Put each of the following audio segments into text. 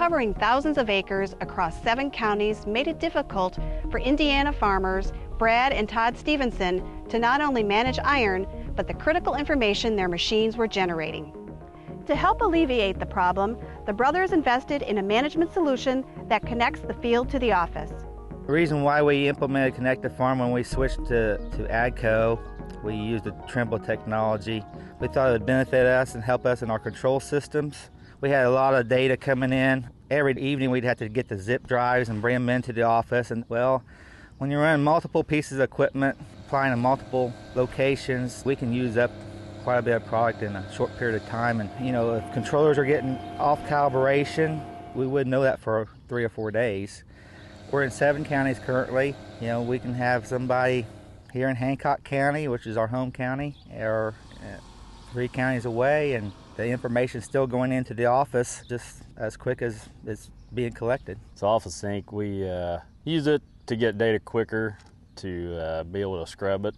covering thousands of acres across 7 counties made it difficult for Indiana farmers Brad and Todd Stevenson to not only manage iron, but the critical information their machines were generating. To help alleviate the problem, the brothers invested in a management solution that connects the field to the office. The reason why we implemented Connected Farm when we switched to AGCO, we used the Trimble technology. We thought it would benefit us and help us in our control systems. We had a lot of data coming in. Every evening we'd have to get the zip drives and bring them into the office. And well, when you're running multiple pieces of equipment, applying in multiple locations, we can use up quite a bit of product in a short period of time. And you know, if controllers are getting off calibration, we wouldn't know that for 3 or 4 days. We're in 7 counties currently. You know, we can have somebody here in Hancock County, which is our home county, or 3 counties away, and the information's still going into the office just as quick as it's being collected. So Office Sync, we use it to get data quicker, to be able to scrub it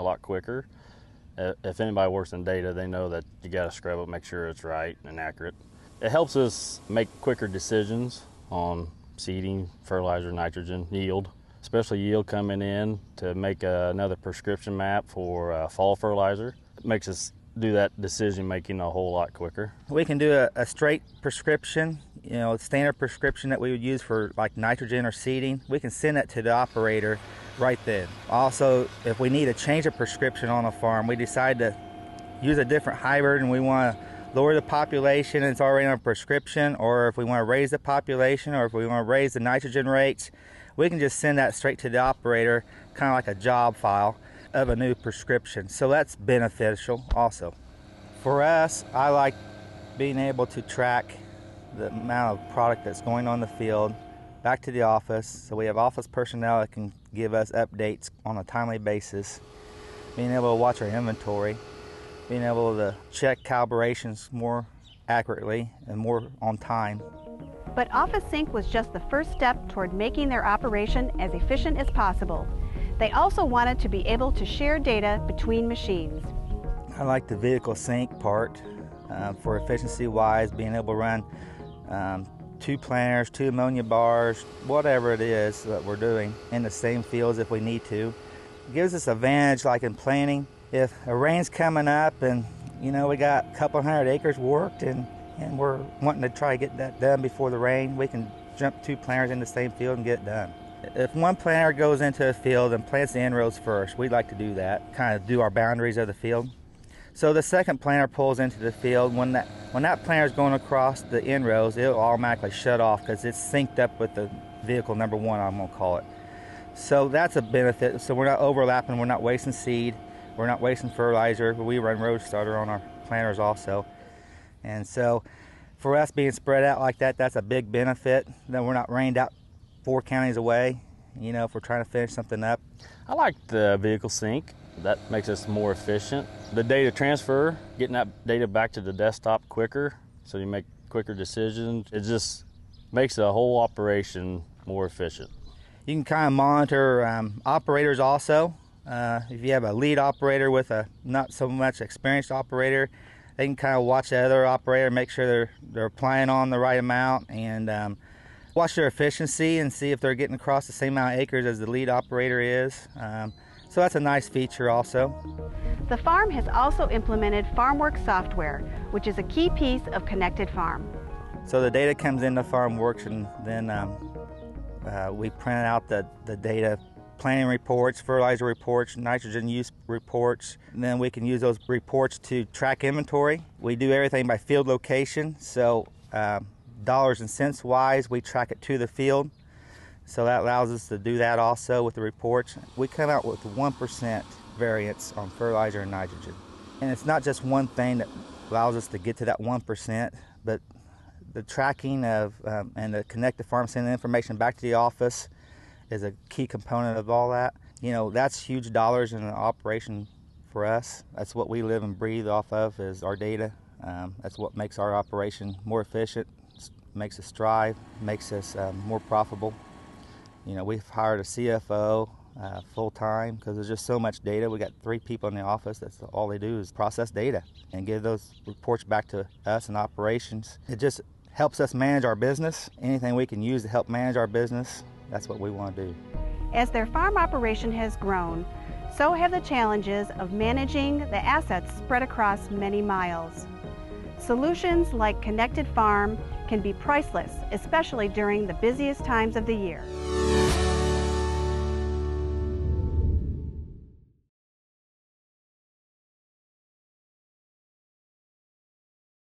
a lot quicker. If anybody works in data, they know that you got to scrub it, make sure it's right and accurate. It helps us make quicker decisions on seeding, fertilizer, nitrogen, yield, especially yield coming in to make another prescription map for fall fertilizer. It makes us do that decision making a whole lot quicker. We can do a straight prescription, you know, standard prescription that we would use for like nitrogen or seeding. We can send that to the operator right then. Also, if we need to change a prescription on a farm, we decide to use a different hybrid and we want to lower the population and it's already on a prescription, or if we want to raise the population, or if we want to raise the nitrogen rates, we can just send that straight to the operator, kind of like a job file of a new prescription. So that's beneficial also. For us, I like being able to track the amount of product that's going on the field back to the office, so we have office personnel that can give us updates on a timely basis, being able to watch our inventory, being able to check calibrations more accurately and more on time. But Office Sync was just the first step toward making their operation as efficient as possible. They also wanted to be able to share data between machines. I like the vehicle sync part for efficiency-wise, being able to run 2 planters, 2 ammonia bars, whatever it is that we're doing in the same fields if we need to. It gives us advantage like in planting. If a rain's coming up and you know we got a couple hundred acres worked and we're wanting to try to get that done before the rain, we can jump 2 planters in the same field and get it done. If one planter goes into a field and plants the inrows first, we'd like to do that, kind of do our boundaries of the field. So the second planter pulls into the field. When that planter is going across the inrows, it'll automatically shut off because it's synced up with the vehicle number 1, I'm going to call it. So that's a benefit. So we're not overlapping, we're not wasting seed, we're not wasting fertilizer. We run road starter on our planters also. And so for us being spread out like that, that's a big benefit. Then we're not rained out 4 counties away, you know, if we're trying to finish something up. I like the vehicle sync. That makes us more efficient. The data transfer, getting that data back to the desktop quicker, so you make quicker decisions. It just makes the whole operation more efficient. You can kind of monitor operators also. If you have a lead operator with a not so much experienced operator, they can kind of watch the other operator, make sure they're applying on the right amount, and watch their efficiency and see if they're getting across the same amount of acres as the lead operator is. So that's a nice feature also. The farm has also implemented FarmWorks software, which is a key piece of Connected Farm. So the data comes into FarmWorks, and then we print out the data, planting reports, fertilizer reports, nitrogen use reports, and then we can use those reports to track inventory. We do everything by field location, so dollars and cents wise, we track it to the field. So that allows us to do that also with the reports. We come out with 1% variance on fertilizer and nitrogen. And it's not just one thing that allows us to get to that 1%, but the tracking of and the Connected Farm sending information back to the office is a key component of all that. You know, that's huge dollars in an operation for us. That's what we live and breathe off of, is our data. That's what makes our operation more efficient, makes us strive, makes us more profitable. You know, we've hired a CFO full-time because there's just so much data. We got 3 people in the office. That's all they do is process data and give those reports back to us in operations. It just helps us manage our business. Anything we can use to help manage our business, that's what we want to do. As their farm operation has grown, so have the challenges of managing the assets spread across many miles. Solutions like Connected Farm can be priceless, especially during the busiest times of the year.